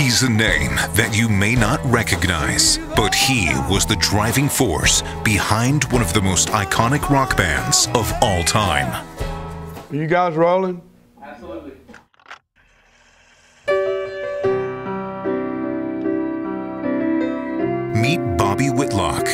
He's a name that you may not recognize, but he was the driving force behind one of the most iconic rock bands of all time. Are you guys rolling? Absolutely. Meet Bobby Whitlock.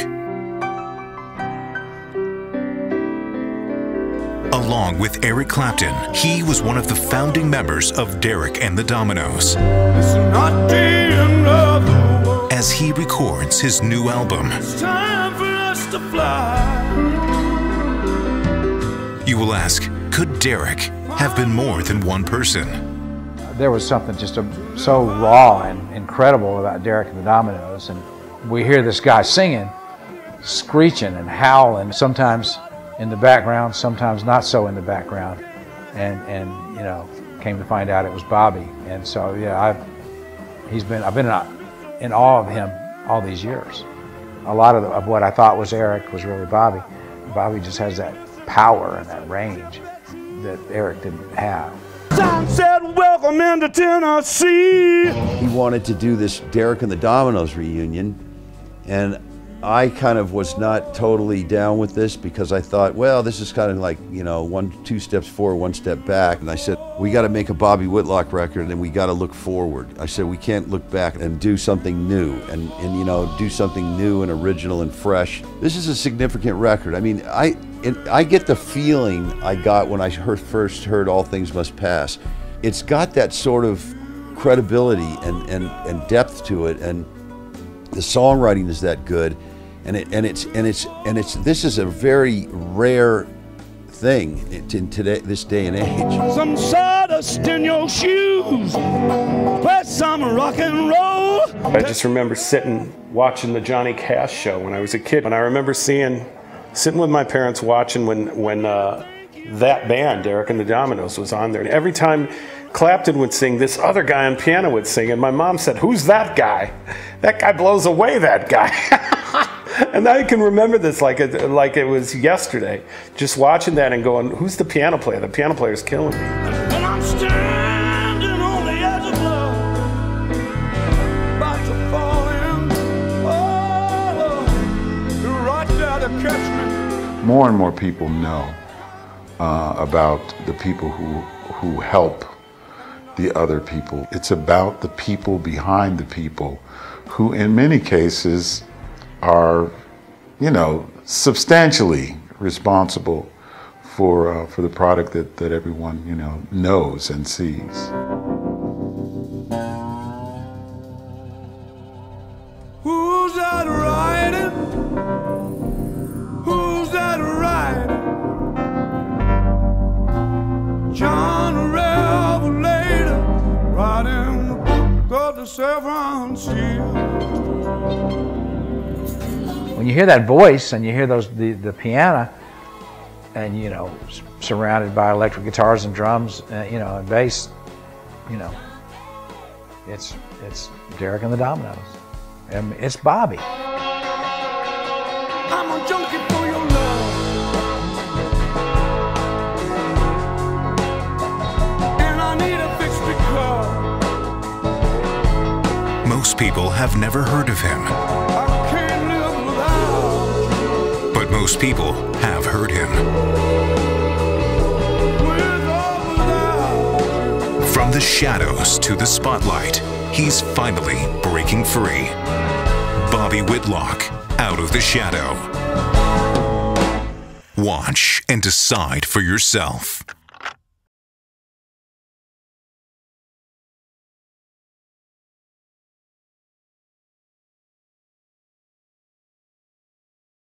Along with Eric Clapton, he was one of the founding members of Derek and the Dominos. As he records his new album, It's Time for Us to Fly, you will ask, could Derek have been more than one person? There was something just so raw and incredible about Derek and the Dominos, and we hear this guy singing, screeching and howling, sometimes in the background, sometimes not so in the background, and you know, came to find out it was Bobby. And so yeah, I've been in awe of him all these years. A lot of what I thought was Eric was really Bobby. Bobby just has that power and that range that Eric didn't have. Tom said, welcome into Tennessee. He wanted to do this Derek and the Dominos reunion, and I kind of was not totally down with this because I thought, well, this is kind of like, you know, two steps forward, one step back. And I said, we got to make a Bobby Whitlock record and we got to look forward. I said, we can't look back and do something new and you know, do something new and original and fresh. This is a significant record. I mean, I get the feeling I got when I first heard All Things Must Pass. It's got that sort of credibility and depth to it, and the songwriting is that good, this is a very rare thing in today, this day and age. Some sawdust in your shoes, play some rock and roll. I just remember watching the Johnny Cash show when I was a kid, and I remember sitting with my parents watching when that band, Derek and the Dominos, was on there. And every time Clapton would sing, this other guy on piano would sing, and my mom said, who's that guy? That guy blows away that guy. And I can remember this like it was yesterday, just watching that and going, who's the piano player? The piano player's killing me. And I'm standing on the edge of love, about to fall in. Oh, you're right there to catch me. More and more people know about the people who help the other people. It's about the people behind the people who in many cases are, you know, substantially responsible for the product that everyone, you know, knows and sees. Who's that riding? Who's that riding? John Revelator, writing the book of the seven seals. When you hear that voice and you hear the piano, and you know, surrounded by electric guitars and drums, you know, and bass, you know, it's Derek and the Dominos, and it's Bobby. I'm a junkie for your love. Most people have never heard of him, but most people have heard him. From the shadows to the spotlight, he's finally breaking free. Bobby Whitlock, Out of the Shadow. Watch and decide for yourself.